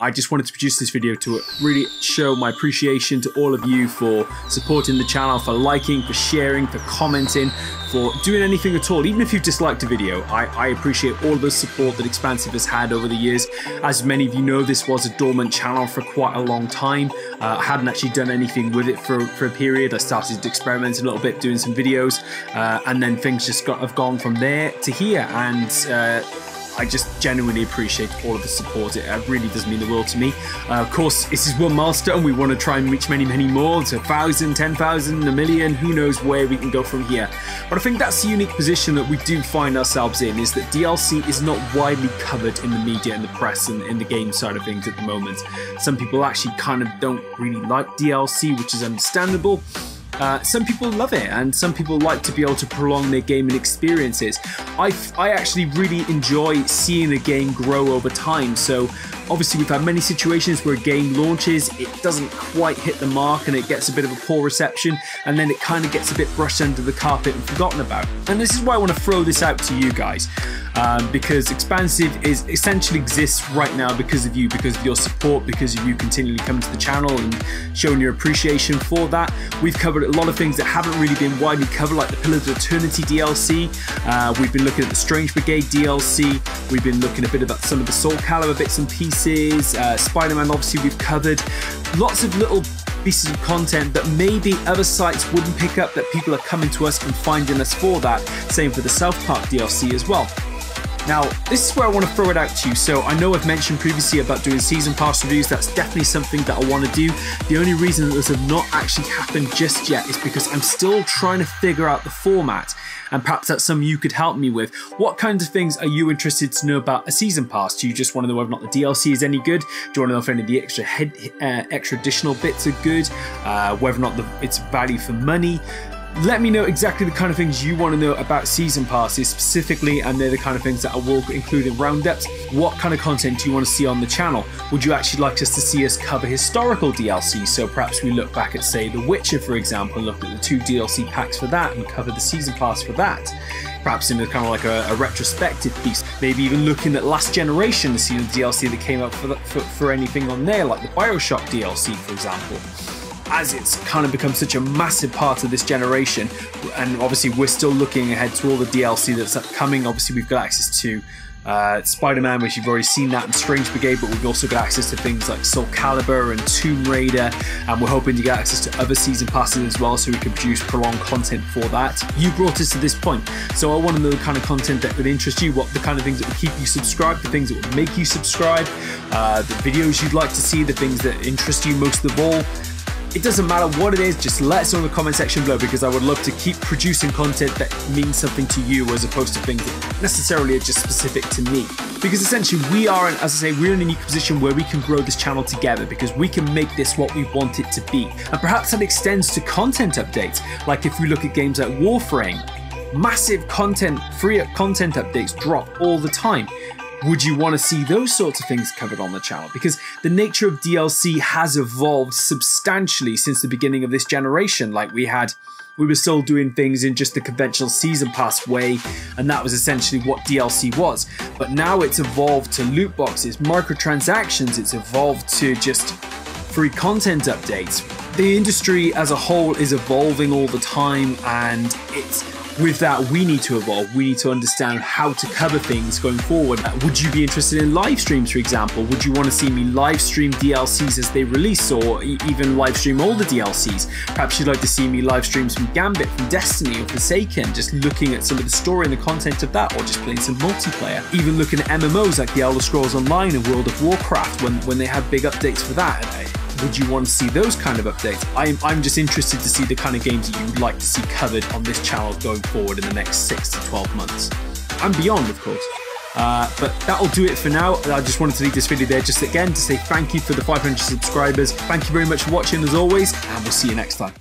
I just wanted to produce this video to really show my appreciation to all of you for supporting the channel, for liking, for sharing, for commenting, for doing anything at all. Even if you've disliked a video, I appreciate all the support that Expansive has had over the years. As many of you know, this was a dormant channel for quite a long time. I hadn't actually done anything with it for a period. I started experimenting a little bit, doing some videos, and then things just have gone from there to here, and I just genuinely appreciate all of the support. It really does mean the world to me. Of course, this is one milestone. We want to try and reach many, many more, to 1,000, 10,000, a million, who knows where we can go from here. But I think that's the unique position that we do find ourselves in, is that DLC is not widely covered in the media and the press and in the game side of things at the moment. Some people actually kind of don't really like DLC, which is understandable. Some people love it, and some people like to be able to prolong their gaming experiences. I actually really enjoy seeing a game grow over time. So obviously we've had many situations where a game launches, it doesn't quite hit the mark and it gets a bit of a poor reception, and then it kind of gets a bit brushed under the carpet and forgotten about. And this is why I want to throw this out to you guys, because Expansive is essentially exists right now because of you, because of your support, because of you continually coming to the channel and showing your appreciation for that. We've covered a lot of things that haven't really been widely covered, like the Pillars of Eternity DLC. We've been looking at the Strange Brigade DLC. We've been looking a bit about some of the Soul Calibur bits and pieces. Spider-Man, obviously, we've covered. Lots of little pieces of content that maybe other sites wouldn't pick up, that people are coming to us and finding us for that. Same for the South Park DLC as well. Now, this is where I want to throw it out to you. So I know I've mentioned previously about doing season pass reviews. That's definitely something that I want to do. The only reason that this has not actually happened just yet is because I'm still trying to figure out the format. And perhaps that's something you could help me with. What kinds of things are you interested to know about a season pass? Do you just want to know whether or not the DLC is any good? Do you want to know if any of the extra additional bits are good? Whether or not it's value for money? Let me know exactly the kind of things you want to know about season passes specifically, and they're the kind of things that I will include in roundups. What kind of content do you want to see on the channel? Would you actually like us to see us cover historical DLC? So perhaps we look back at, say, The Witcher, for example, and look at the 2 DLC packs for that and cover the season pass for that. Perhaps in kind of like a retrospective piece, maybe even looking at Last Generation to see the DLC that came up for anything on there, like the Bioshock DLC, for example. As it's kind of become such a massive part of this generation, and obviously we're still looking ahead to all the DLC that's upcoming. Obviously we've got access to Spider-Man, which you've already seen that, and Strange Brigade, but we've also got access to things like Soul Calibur and Tomb Raider, and we're hoping to get access to other season passes as well, so we can produce prolonged content for that. You brought us to this point, so I want to know the kind of content that would interest you, what the kind of things that would keep you subscribed, the things that would make you subscribe, the videos you'd like to see, the things that interest you most of all. It doesn't matter what it is, just let us know in the comment section below, because I would love to keep producing content that means something to you, as opposed to things that necessarily are just specific to me. Because essentially we are, as I say, we're in a unique position where we can grow this channel together, because we can make this what we want it to be. And perhaps that extends to content updates, like if we look at games like Warframe, massive content, free content updates drop all the time. Would you want to see those sorts of things covered on the channel? Because the nature of DLC has evolved substantially since the beginning of this generation. Like we were still doing things in just the conventional season pass way, and that was essentially what DLC was. But now it's evolved to loot boxes, microtransactions, it's evolved to just free content updates. The industry as a whole is evolving all the time, and it's with that, we need to evolve. We need to understand how to cover things going forward. Would you be interested in live streams, for example? Would you want to see me live stream DLCs as they release, or even live stream all the DLCs? Perhaps you'd like to see me live streams from Gambit, from Destiny, or Forsaken, just looking at some of the story and the content of that, or just playing some multiplayer. Even looking at MMOs like The Elder Scrolls Online and World of Warcraft, when they have big updates for that. Would you want to see those kind of updates? I'm just interested to see the kind of games that you would like to see covered on this channel going forward in the next 6 to 12 months. And beyond, of course. But that'll do it for now. I just wanted to leave this video there just again to say thank you for the 500 subscribers. Thank you very much for watching as always, and we'll see you next time.